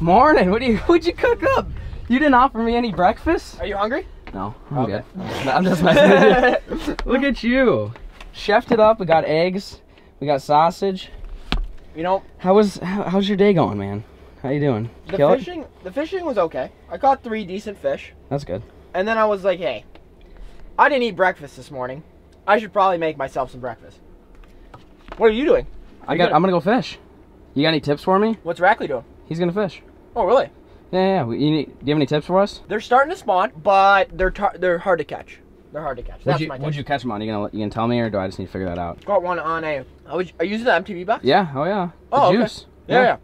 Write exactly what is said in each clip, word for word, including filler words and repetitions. Morning. What do you? What'd you cook up? You didn't offer me any breakfast. Are you hungry? No, I'm okay. good. I'm just messing with you. Look at you, chefed it up. We got eggs. We got sausage. You know. How was? How, how's your day going, man? How you doing? The Kill fishing. It? The fishing was okay. I caught three decent fish. That's good. And then I was like, hey, I didn't eat breakfast this morning. I should probably make myself some breakfast. What are you doing? What I got. Doing? I'm gonna go fish. You got any tips for me? What's Rackley doing? He's gonna fish. Oh, really? Yeah, yeah. We, you need, do you have any tips for us? They're starting to spawn, but they're tar they're hard to catch. They're hard to catch. Would That's you, my Would you catch them on? Are you gonna you gonna tell me, or do I just need to figure that out? Got one on a. I was. Are you using the M T B box? Yeah. Oh yeah. Oh the juice. Okay. Yeah, yeah. yeah.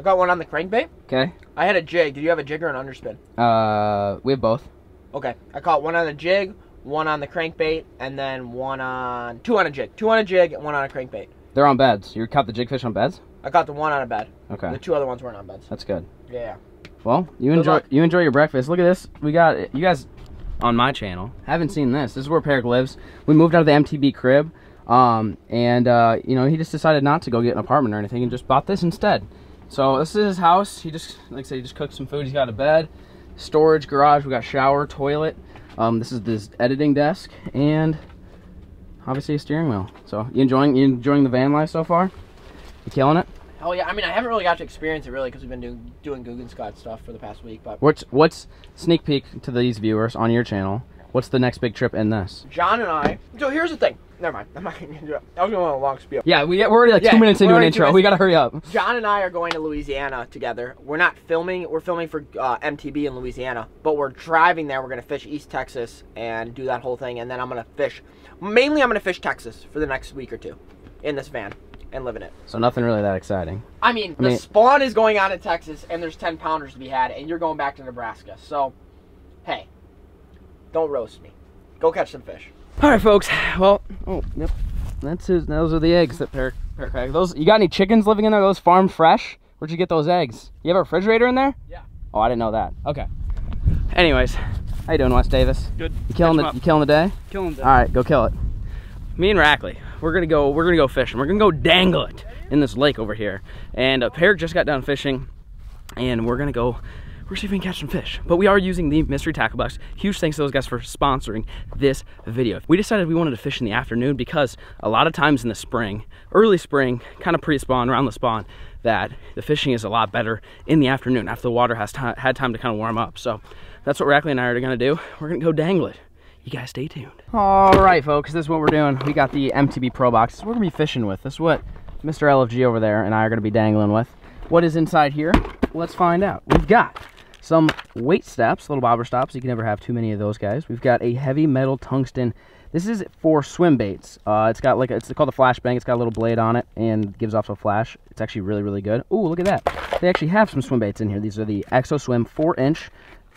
I got one on the crankbait. Okay. I had a jig. Did you have a jig or an underspin? Uh, we have both. Okay. I caught one on a jig, one on the crankbait, and then one on... Two on a jig. Two on a jig and one on a crankbait. They're on beds. You caught the jigfish on beds? I caught the one on a bed. Okay. The two other ones weren't on beds. That's good. Yeah. Well, you good enjoy luck. you enjoy your breakfast. Look at this. We got... You guys on my channel haven't seen this. This is where Peric lives. We moved out of the M T B crib. Um, and, uh, you know, he just decided not to go get an apartment or anything and just bought this instead. So this is his house. He just, like I said, he just cooked some food. He's got a bed, storage, garage. We got shower, toilet. Um, this is this editing desk, and obviously a steering wheel. So you enjoying you enjoying the van life so far? You killing it? Oh yeah. I mean, I haven't really got to experience it really because we've been doing doing Googan Scott stuff for the past week. But what's what's sneak peek to these viewers on your channel? What's the next big trip in this? John and I. So here's the thing. Never mind. I'm not going to do it. I was going on a long spiel. Yeah, we, we're already like yeah, two minutes into an intro. We got to hurry up. John and I are going to Louisiana together. We're not filming. We're filming for uh, M T B in Louisiana, but we're driving there. We're going to fish East Texas and do that whole thing, and then I'm going to fish. Mainly, I'm going to fish Texas for the next week or two in this van and live in it. So nothing really that exciting. I mean, I mean the spawn is going on in Texas, and there's ten pounders to be had, and you're going back to Nebraska. So, hey. Don't roast me. Go catch some fish. All right, folks. Well, oh, yep. That's his. Those are the eggs that Peric cracked. Those. You got any chickens living in there? Those farm fresh? Where'd you get those eggs? You have a refrigerator in there? Yeah. Oh, I didn't know that. Okay. Anyways, how you doing, Wes Davis? Good. You killing the? You killing the day? Killing the day. All right, go kill it. Me and Rackley, we're gonna go. We're gonna go fishing. We're gonna go dangle it in this lake over here. And uh, Peric just got done fishing, and we're gonna go. We're see if we can catch some fish. But we are using the Mystery Tackle Box. Huge thanks to those guys for sponsoring this video. We decided we wanted to fish in the afternoon because a lot of times in the spring, early spring, kind of pre-spawn, around the spawn, that the fishing is a lot better in the afternoon after the water has had time to kind of warm up. So that's what Rackley and I are gonna do. We're gonna go dangle it. You guys stay tuned. All right, folks, this is what we're doing. We got the M T B Pro Box. This is what we're gonna be fishing with. This is what Mister L F G over there and I are gonna be dangling with. What is inside here? Let's find out. We've got some weight stops, little bobber stops. You can never have too many of those guys. We've got a heavy metal tungsten. This is for swim baits. Uh, it's got like a, it's called a flashbang. It's got a little blade on it and gives off a flash. It's actually really, really good. Ooh, look at that. They actually have some swim baits in here. These are the Exo Swim four inch.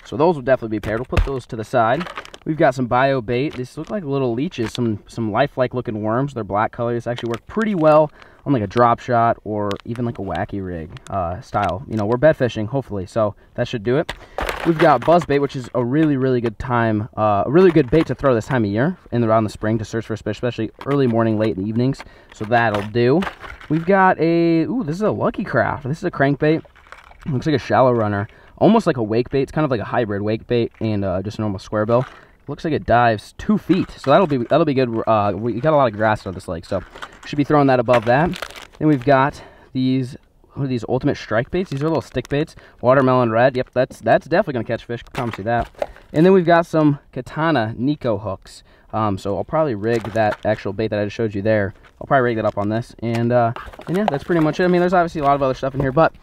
So those will definitely be paired. We'll put those to the side. We've got some bio bait. These look like little leeches, some some lifelike looking worms. They're black color. This actually worked pretty well on like a drop shot or even like a wacky rig uh, style. You know, we're bed fishing, hopefully, so that should do it. We've got buzz bait, which is a really, really good time, uh, a really good bait to throw this time of year in around the spring to search for a fish, especially early morning, late in the evenings. So that'll do. We've got a, ooh, this is a Lucky Craft. This is a crankbait. Looks like a shallow runner, almost like a wake bait. It's kind of like a hybrid wake bait and uh, just a normal square bill. Looks like it dives two feet, so that'll be that'll be good. Uh, we got a lot of grass on this lake, so should be throwing that above that. Then we've got these what are these ultimate strike baits. These are little stick baits. Watermelon red. Yep, that's that's definitely gonna catch fish. Promise you that. And then we've got some Katana Nico hooks. Um, so I'll probably rig that actual bait that I just showed you there. I'll probably rig that up on this, and uh, and yeah, that's pretty much it. I mean, there's obviously a lot of other stuff in here, but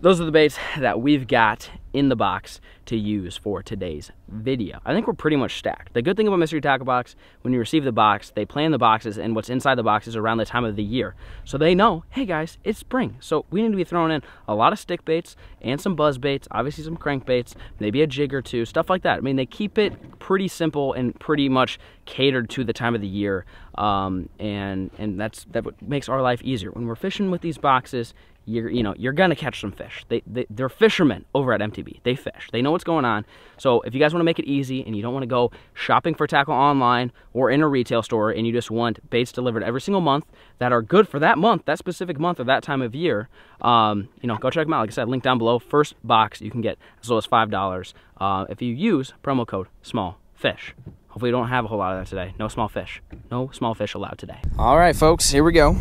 those are the baits that we've got in the box to use for today's video. I think we're pretty much stacked. The good thing about Mystery Tackle Box, when you receive the box, they plan the boxes and what's inside the boxes around the time of the year. So they know, hey guys, it's spring. So we need to be throwing in a lot of stick baits and some buzz baits, obviously some crank baits, maybe a jig or two, stuff like that. I mean, they keep it pretty simple and pretty much catered to the time of the year. Um, and and that's that makes our life easier. When we're fishing with these boxes, you're, you know, you're gonna catch some fish. They, they, they're fishermen over at M T B. They fish. They know what what's going on. So if you guys want to make it easy and you don't want to go shopping for tackle online or in a retail store, and you just want baits delivered every single month that are good for that month, that specific month or that time of year, um, you know, go check them out. Like I said, link down below. First box you can get as low as five dollars uh, if you use promo code SMALLFISH. Hopefully we don't have a whole lot of that today. No small fish. No small fish allowed today. All right, folks, here we go.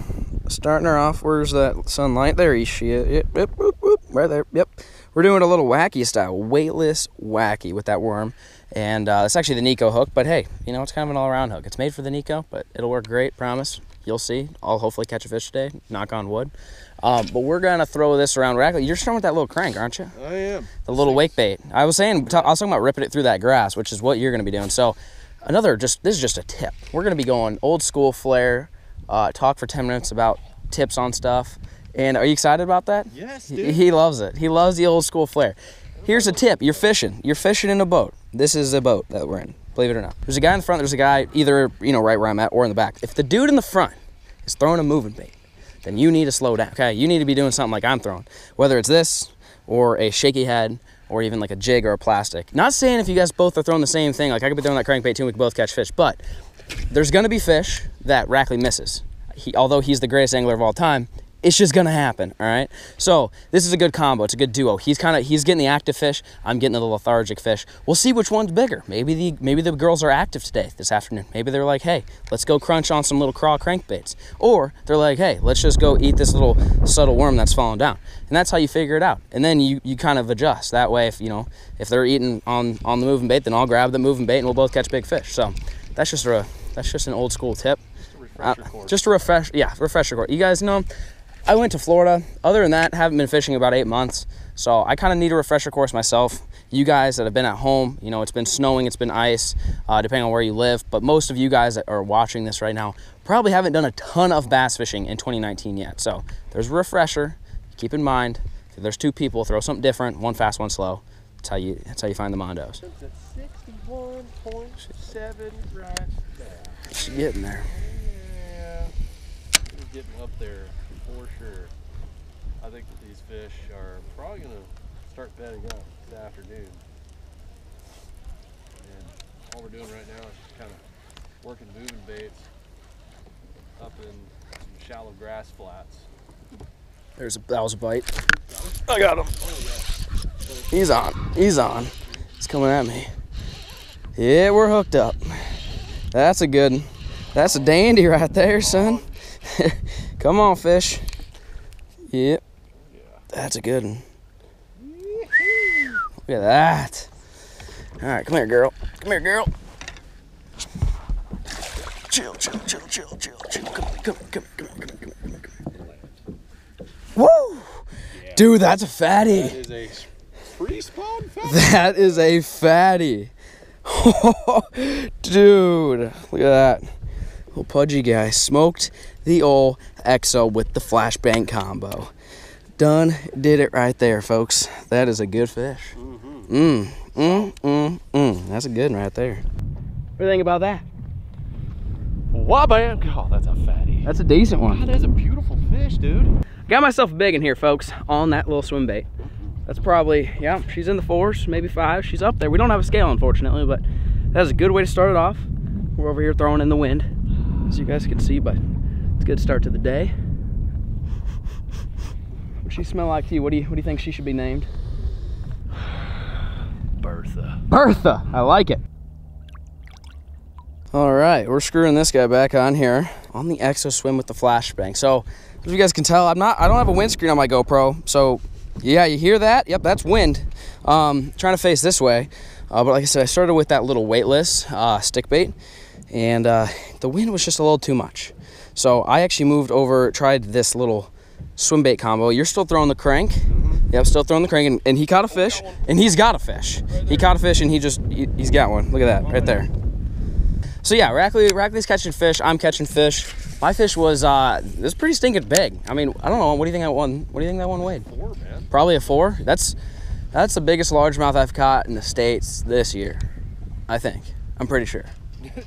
Starting her off. Where's that sunlight? There she is. Yep, yep, yep, yep. Right there. Yep. We're doing a little wacky style. Weightless wacky with that worm. And uh, that's actually the Nico hook. But hey, you know, it's kind of an all-around hook. It's made for the Nico, but it'll work great. Promise. You'll see. I'll hopefully catch a fish today. Knock on wood. Um, but we're going to throw this around. You're starting with that little crank, aren't you? I am. The little wake bait. I was saying, I was talking about ripping it through that grass, which is what you're going to be doing. So another, just this is just a tip. We're going to be going old school flare, uh, talk for ten minutes about tips on stuff. And are you excited about that? Yes, dude. He, he loves it. He loves the old school flare. Here's a tip. You're fishing. You're fishing in a boat. This is a boat that we're in, believe it or not. There's a guy in the front. There's a guy either, you know, right where I'm at or in the back. If the dude in the front is throwing a moving bait, then you need to slow down, okay? You need to be doing something like I'm throwing, whether it's this or a shaky head or even like a jig or a plastic. Not saying if you guys both are throwing the same thing, like I could be throwing that crankbait too and we could both catch fish, but there's gonna be fish that Rackley misses. He, although he's the greatest angler of all time, it's just gonna happen, all right? So this is a good combo, it's a good duo. He's kind of, he's getting the active fish, I'm getting the lethargic fish. We'll see which one's bigger. Maybe the, maybe the girls are active today, this afternoon. Maybe they're like, hey, let's go crunch on some little crawl crankbaits. Or they're like, hey, let's just go eat this little subtle worm that's falling down. And that's how you figure it out. And then you, you kind of adjust. That way, if you know, if they're eating on, on the moving bait, then I'll grab the moving bait and we'll both catch big fish. So that's just a, that's just an old school tip. Just a refresher course. Uh, just a refresh, yeah, refresher course. You guys know, I went to Florida. Other than that, haven't been fishing about eight months. So I kind of need a refresher course myself. You guys that have been at home, you know, it's been snowing, it's been ice, uh, depending on where you live. But most of you guys that are watching this right now probably haven't done a ton of bass fishing in twenty nineteen yet. So there's a refresher. Keep in mind, if there's two people, throw something different, one fast, one slow. That's how you, that's how you find the mondos. sixty-one point seven right there. She's getting there. Yeah, she's getting up there. For sure. I think that these fish are probably going to start bedding up this afternoon. And all we're doing right now is just kind of working moving baits up in some shallow grass flats. There's a, that was a bite. I got him. He's on. He's on. He's coming at me. Yeah, we're hooked up. That's a good one. That's a dandy right there, son. Come on, fish. Yep. Yeah. That's a good one. Look at that. All right, come here, girl. Come here, girl. Chill, chill, chill, chill, chill, chill. Come here, come here, come here, come here, come here, come here. Woo! Yeah. Dude, that's a fatty. That is a pre-spawn fatty. That is a fatty. Dude, look at that. Little pudgy guy smoked the old Exo with the flashbang combo. Done did it right there, folks. That is a good fish. Mm-hmm. mm, mm, mm, mm. That's a good one right there. What do you think about that? Wabam! Oh, that's a fatty. That's a decent one. God, that's a beautiful fish, dude. Got myself big in here, folks, on that little swim bait. That's probably, yeah, she's in the fours, maybe five. She's up there. We don't have a scale, unfortunately, but that's a good way to start it off. We're over here throwing in the wind, as you guys can see, but it's a good start to the day. What she smell like to you? What do you what do you think she should be named? Bertha. Bertha! I like it. Alright, we're screwing this guy back on here on the Exo Swim with the flashbang. So as you guys can tell, I'm not I don't have a windscreen on my GoPro, so yeah, you hear that? Yep, that's wind. Um trying to face this way. Uh, but like I said, I started with that little weightless uh stick bait. And uh, the wind was just a little too much. So I actually moved over, tried this little swim bait combo. You're still throwing the crank. Mm-hmm. Yep, still throwing the crank. And, and he caught a fish, and he's got a fish. He caught a fish, and he just, he, he's got one. Look at that, right there. So yeah, Rackley, Rackley's catching fish. I'm catching fish. My fish was, uh, it was pretty stinking big. I mean, I don't know. What do you think that one, what do you think that one weighed? Four, man. Probably a four. That's, that's the biggest largemouth I've caught in the States this year, I think. I'm pretty sure.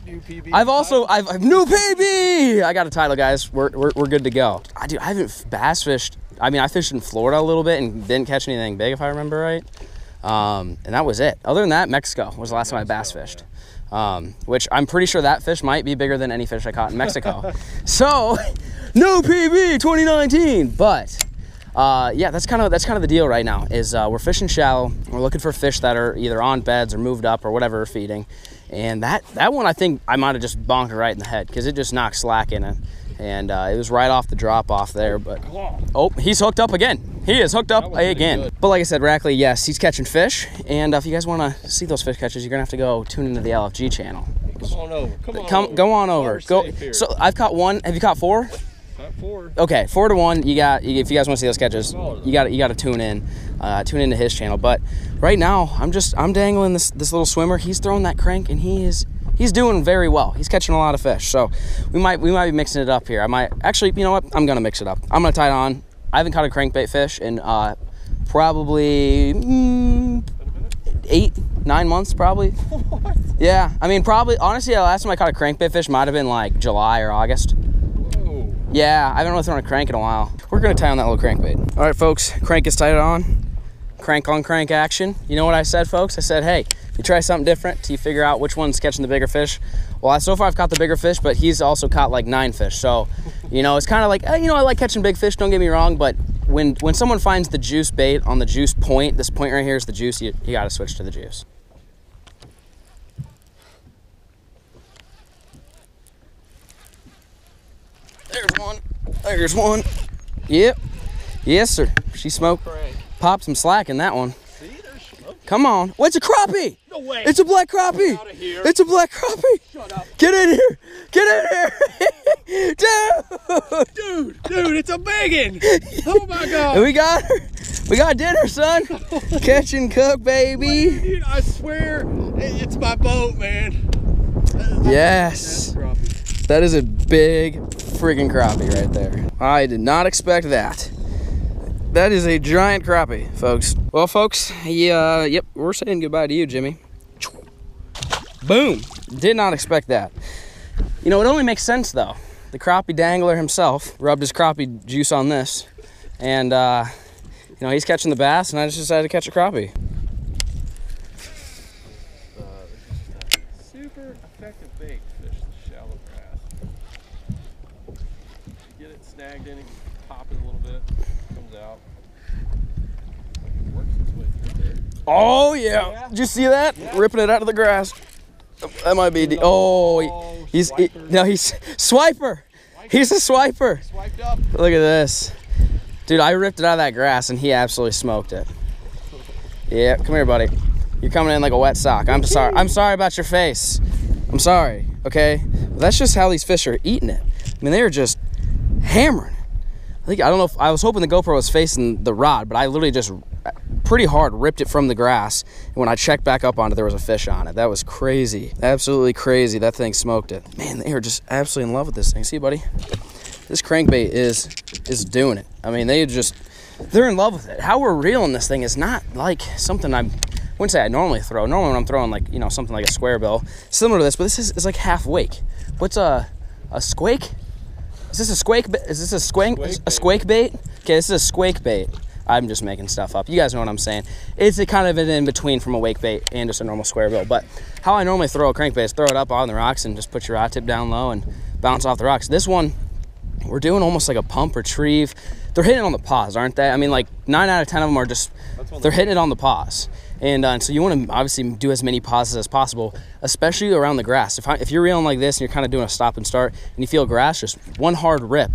New P B. I've also, I've, I've new P B. I got a title, guys. We're, we're, we're good to go. I do. I haven't bass fished. I mean, I fished in Florida a little bit and didn't catch anything big, if I remember right. Um, and that was it. Other than that, Mexico was the last Mexico, time I bass fished. Yeah. Um, which I'm pretty sure that fish might be bigger than any fish I caught in Mexico. So, no P B twenty nineteen, but... Uh, yeah, that's kind of that's kind of the deal right now. Is uh, we're fishing shallow. We're looking for fish that are either on beds or moved up or whatever we're feeding. And that that one, I think I might have just bonked it right in the head because it just knocked slack in it, and uh, it was right off the drop off there. But oh, he's hooked up again. He is hooked up again. Good. But like I said, Rackley, yes, he's catching fish. And uh, if you guys want to see those fish catches, you're gonna have to go tune into the L F G channel. Come on over. Come on. Come, over. Go on over. Go. So I've caught one. Have you caught four? Four. Okay, four to one. You got. If you guys want to see those catches, you got. You got to tune in, uh, tune into his channel. But right now, I'm just. I'm dangling this this little swimmer. He's throwing that crank, and he is. He's doing very well. He's catching a lot of fish. So we might. We might be mixing it up here. I might actually. You know what? I'm gonna mix it up. I'm gonna tie it on. I haven't caught a crankbait fish in uh, probably mm, eight, nine months probably. What? Yeah. I mean, probably. Honestly, the last time I caught a crankbait fish might have been like July or August. Yeah, I haven't really thrown a crank in a while. We're gonna tie on that little crankbait. All right, folks, crank is tied on. Crank on crank action. You know what I said, folks? I said, hey, you try something different till you figure out which one's catching the bigger fish. Well, so far I've caught the bigger fish, but he's also caught like nine fish. So, you know, it's kind of like, eh, you know, I like catching big fish, don't get me wrong, but when, when someone finds the juice bait on the juice point, this point right here is the juice, you, you gotta switch to the juice. There's one. There's one. Yep. Yes, sir. She smoked. Popped some slack in that one. See, there's smoke. Come on. Well, it's a crappie. No way. It's a black crappie. Get out of here. It's a black crappie. Shut up. Get in here. Get in here. Dude. Dude. Dude, it's a biggin. Oh, my God. And we got her. We got dinner, son. Catch and cook, baby. Wait, dude, I swear it's my boat, man. Yes. That is a big freaking crappie right there. I did not expect that. That is a giant crappie, folks. Well, folks, yeah, yep, we're saying goodbye to you, Jimmy. Boom. Did not expect that. You know, it only makes sense, though. The crappie dangler himself rubbed his crappie juice on this, and, uh, you know, he's catching the bass, and I just decided to catch a crappie. Uh, super effective bait to fish the shallow grass. Get it snagged in, you can pop it a little bit, it comes out. It works its way through there. Oh yeah. yeah. Did you see that? Yeah. Ripping it out of the grass. That might be, oh, oh he's, he, no, he's, swiper. swiper. He's a swiper. Swiped up. Look at this. Dude, I ripped it out of that grass and he absolutely smoked it. Yeah, come here, buddy. You're coming in like a wet sock. I'm sorry. I'm sorry about your face. I'm sorry, okay? Well, that's just how these fish are eating it. I mean, they're just hammering. I think I don't know if I was hoping the GoPro was facing the rod, but I literally just pretty hard ripped it from the grass, and when I checked back up on it, there was a fish on it. That was crazy, absolutely crazy. That thing smoked it, man. They are just absolutely in love with this thing. See, buddy, this crankbait is is doing it. I mean, they just they're in love with it. How we're reeling this thing is not like something I'm I wouldn't say I normally throw. Normally when I'm throwing like, you know, something like a square bill, similar to this, but this is, is like half wake. What's a, a squake? Is this a squake? Is this a squank? A squake bait? Okay, this is a squake bait. I'm just making stuff up. You guys know what I'm saying. It's a kind of an in-between from a wake bait and just a normal square bill. But how I normally throw a crankbait is throw it up on the rocks and just put your rod tip down low and bounce off the rocks. This one, we're doing almost like a pump retrieve. They're hitting on the paws, aren't they? I mean, like nine out of ten of them are just, they're hitting it on the paws. And, uh, and so you want to obviously do as many pauses as possible, especially around the grass. If, I, if you're reeling like this and you're kind of doing a stop and start and you feel grass, just one hard rip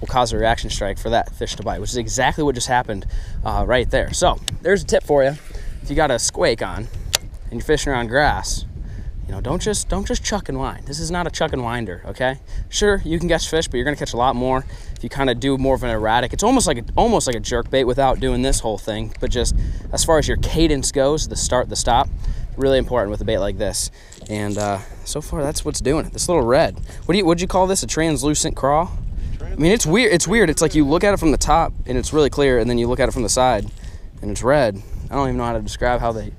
will cause a reaction strike for that fish to bite, which is exactly what just happened uh, right there. So there's a tip for you. If you got a squake on and you're fishing around grass, you know, don't just don't just chuck and wind. This is not a chuck and winder, okay? Sure, you can catch fish, but you're gonna catch a lot more if you kind of do more of an erratic. It's almost like a, almost like a jerk bait without doing this whole thing, but just as far as your cadence goes, the start, the stop, really important with a bait like this. And uh, so far, that's what's doing it. This little red. What do you what'd you call this? A translucent crawl? I mean, it's weird. It's weird. It's like you look at it from the top and it's really clear, and then you look at it from the side and it's red. I don't even know how to describe how they.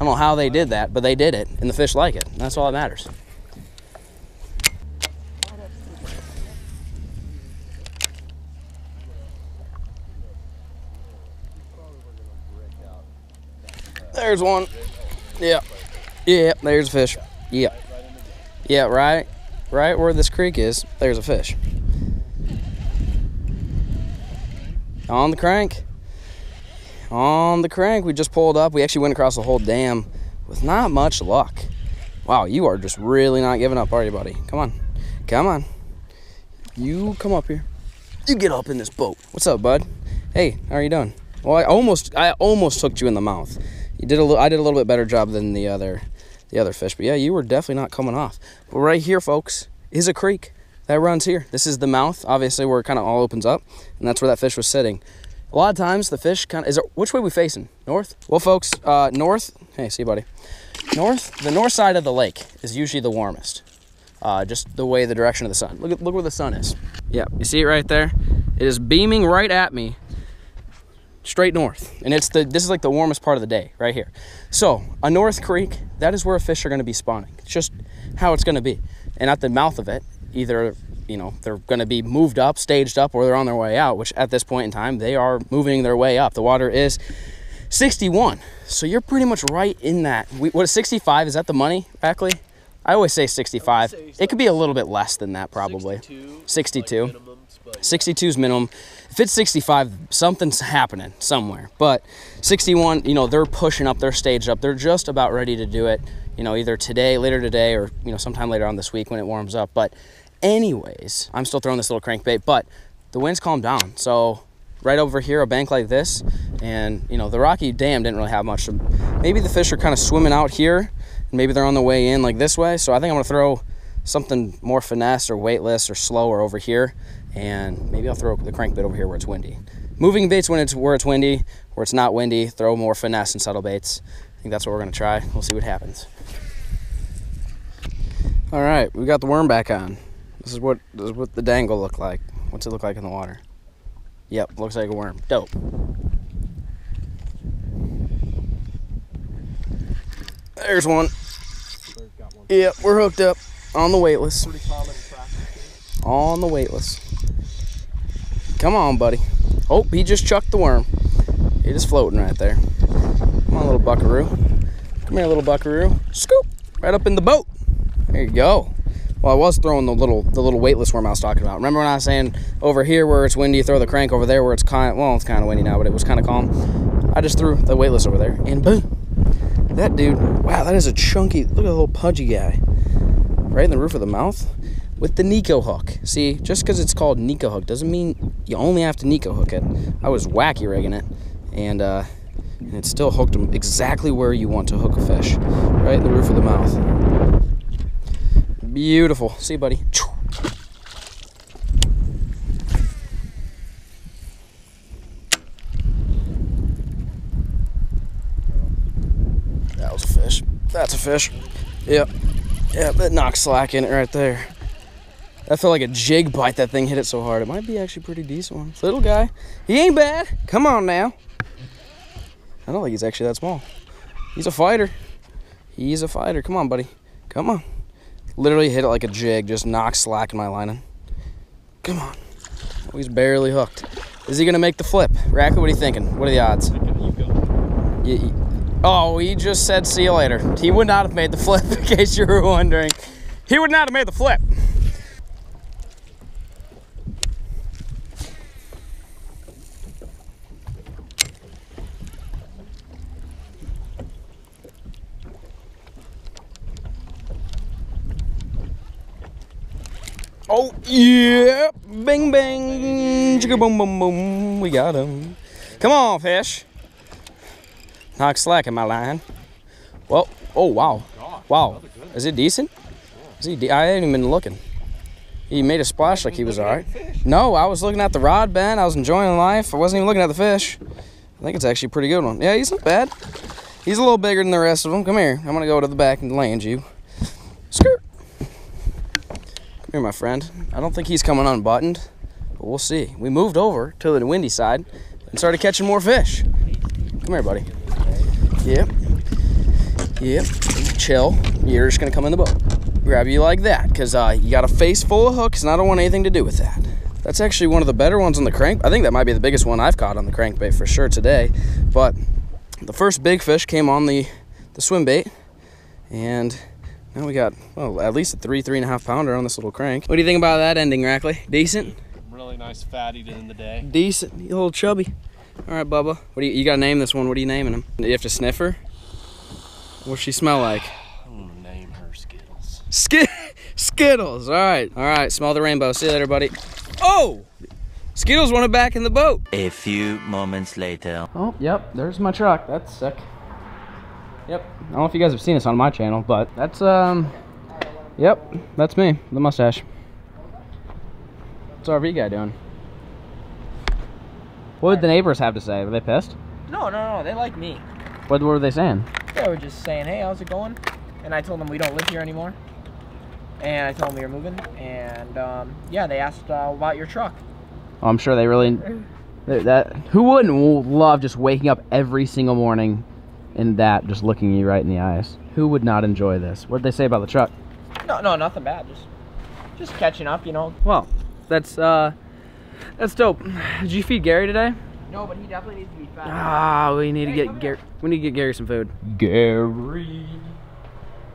I don't know how they did that, but they did it, and the fish like it. And that's all that matters. There's one. Yeah. Yeah, there's a fish. Yeah. Yeah, right. Right where this creek is, there's a fish. On the crank. On the crank. We just pulled up. We actually went across the whole dam with not much luck. Wow, you are just really not giving up, are you, buddy? Come on. Come on. You come up here. You get up in this boat. What's up, bud? Hey, how are you doing? Well, I almost, I almost hooked you in the mouth. You did a little, I did a little bit better job than the other, the other fish. But yeah, you were definitely not coming off. But right here, folks, is a creek that runs here. This is the mouth, obviously, where it kind of all opens up, and that's where that fish was sitting. A lot of times, the fish kind of is. It, which way are we facing? North? Well, folks, uh, north. Hey, see you, buddy. North. The north side of the lake is usually the warmest. Uh, just the way, the direction of the sun. Look, at, look where the sun is. Yeah, you see it right there. It is beaming right at me. Straight north, and it's the this is like the warmest part of the day right here. So a north creek, that is where fish are going to be spawning. It's just how it's going to be. And at the mouth of it, either, you know, they're going to be moved up, staged up, or they're on their way out, which at this point in time they are moving their way up. The water is sixty-one, so you're pretty much right in that. We, what is sixty-five? Is that the money, Backley? I always say sixty-five. It could be a little bit less than that, probably. sixty-two. sixty-two is minimum. If it's sixty-five, something's happening somewhere. But sixty-one, you know, they're pushing up, they're staged up, they're just about ready to do it, you know, either today, later today, or, you know, sometime later on this week when it warms up. But anyways, I'm still throwing this little crankbait, but the wind's calmed down. So right over here, a bank like this, and, you know, the Rocky Dam didn't really have much. Maybe the fish are kind of swimming out here, and maybe they're on the way in like this way. So I think I'm going to throw something more finesse or weightless or slower over here, and maybe I'll throw the crankbait over here where it's windy. Moving baits when it's where it's windy, where it's not windy, throw more finesse and subtle baits. I think that's what we're gonna try. We'll see what happens. All right, we got the worm back on. This is what this is what the dangle look like. What's it look like in the water? Yep, looks like a worm. Dope. There's one. Yep, we're hooked up on the weightless. On the weightless. Come on, buddy. Oh, he just chucked the worm. It is floating right there. Come on, little buckaroo. Come here, little buckaroo. Scoop! Right up in the boat. There you go. Well, I was throwing the little the little weightless worm I was talking about. Remember when I was saying over here where it's windy, you throw the crank over there where it's kind of, well, it's kind of windy now, but it was kind of calm. I just threw the weightless over there, and boom. That dude, wow, that is a chunky, look at the little pudgy guy. Right in the roof of the mouth. With the Nico hook. See, just because it's called Nico hook doesn't mean you only have to Nico hook it. I was wacky rigging it, and uh, and it still hooked him exactly where you want to hook a fish, right in the roof of the mouth. Beautiful. See, buddy. That was a fish. That's a fish. Yep. Yep. That knocked slack in it right there. That felt like a jig bite. That thing hit it so hard. It might be actually a pretty decent one. Little guy. He ain't bad. Come on now. I don't think he's actually that small. He's a fighter. He's a fighter. Come on, buddy. Come on. Literally hit it like a jig. Just knocked slack in my lining. Come on. Oh, he's barely hooked. Is he going to make the flip? Rackley, what are you thinking? What are the odds? You, you, oh, he just said see you later. He would not have made the flip, in case you were wondering. He would not have made the flip. Oh, yeah. Bing, bing. Chicka, boom, boom, boom. We got him. Come on, fish. Knock slack in my line. Well, oh, wow. Wow. Is it decent? Is he de I haven't even been looking. He made a splash like he was all right. No, I was looking at the rod bend. I was enjoying life. I wasn't even looking at the fish. I think it's actually a pretty good one. Yeah, he's not bad. He's a little bigger than the rest of them. Come here. I'm going to go to the back and land you. Skirt. Here, my friend. I don't think he's coming unbuttoned, but we'll see. We moved over to the windy side and started catching more fish. Come here, buddy. Yep. Yep. Chill. You're just going to come in the boat. Grab you like that, because uh, you got a face full of hooks, and I don't want anything to do with that. That's actually one of the better ones on the crank. I think that might be the biggest one I've caught on the crankbait for sure today, but the first big fish came on the, the swim bait, and now we got, well, at least a three, three and a half pounder on this little crank. What do you think about that ending, Rackley? Decent? Really nice fatty to end the day. Decent, you little chubby. All right, Bubba, what do you, you gotta name this one. What are you naming him? Do you have to sniff her? What's she smell like? I'm gonna name her Skittles. Sk Skittles, all right. All right, smell the rainbow. See you later, buddy. Oh! Skittles wanted back in the boat. A few moments later. Oh, yep, there's my truck. That's sick. Yep, I don't know if you guys have seen this on my channel, but that's, um, yep, that's me, the mustache. What's the R V guy doing? What would the neighbors have to say? Were they pissed? No, no, no, they like me. What, what were they saying? They were just saying, hey, how's it going? And I told them we don't live here anymore. And I told them we were moving. And, um, yeah, they asked uh, about your truck. Well, I'm sure they really, that, who wouldn't love just waking up every single morning and that just looking you right in the eyes? Who would not enjoy this? What'd they say about the truck? No, no, nothing bad, just, just catching up, you know. Well, that's, uh, that's dope. Did you feed Gary today? No, but he definitely needs to be fed. Ah, we need hey, to get Gary, we need to get Gary some food. Gary,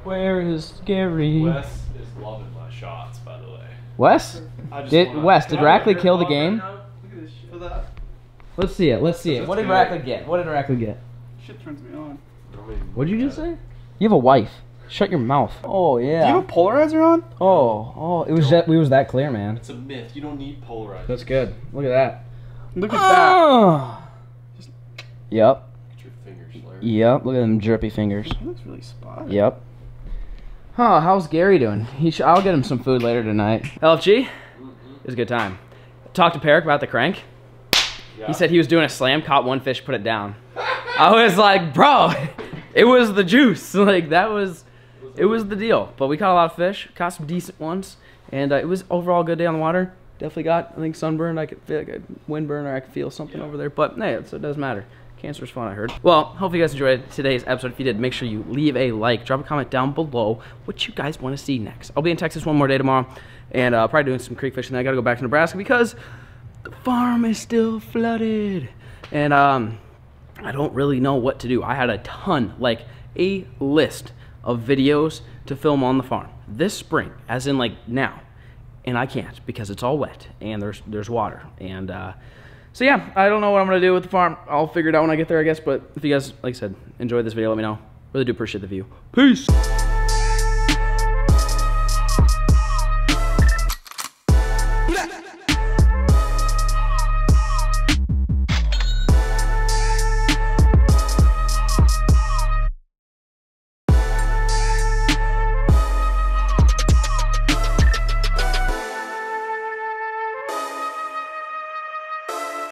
where is Gary? Wes is loving my shots, by the way. Wes? Did Wes, did Rackley kill the game? Right Look at this shit. For that. Let's see it. Let's see it. What did Rackley get? What did Rackley get? Shit turns me on. What'd you just say? You have a wife. Shut your mouth. Oh yeah. Do you have a polarizer on? Oh, oh, it was that. We was that clear, man. It's a myth. You don't need polarizer. That's good. Look at that. Look at oh. that. Just yep. Get your fingers slurred. Yep. Look at them drippy fingers. He looks really spotty. Yep. Huh, how's Gary doing? He sh I'll get him some food later tonight. L F G, mm-hmm. It was a good time. Talked to Peric about the crank. Yeah. He said he was doing a slam, caught one fish, put it down. I was like, bro, it was the juice. Like that was, it was the deal. But we caught a lot of fish, caught some decent ones, and uh, it was overall a good day on the water. Definitely got, I think, sunburned. I could feel like a windburn, or I could feel something yeah. over there. But hey, so it doesn't matter. Cancer's fun, I heard. Well, hopefully you guys enjoyed today's episode. If you did, make sure you leave a like, drop a comment down below what you guys want to see next. I'll be in Texas one more day tomorrow, and uh, probably doing some creek fishing. I gotta go back to Nebraska because the farm is still flooded, and um, I don't really know what to do. I had a ton, like a list of videos to film on the farm this spring, as in like now, and I can't because it's all wet and there's there's water and. Uh, So yeah, I don't know what I'm gonna do with the farm. I'll figure it out when I get there, I guess. But if you guys, like I said, enjoyed this video, let me know. Really do appreciate the view. Peace.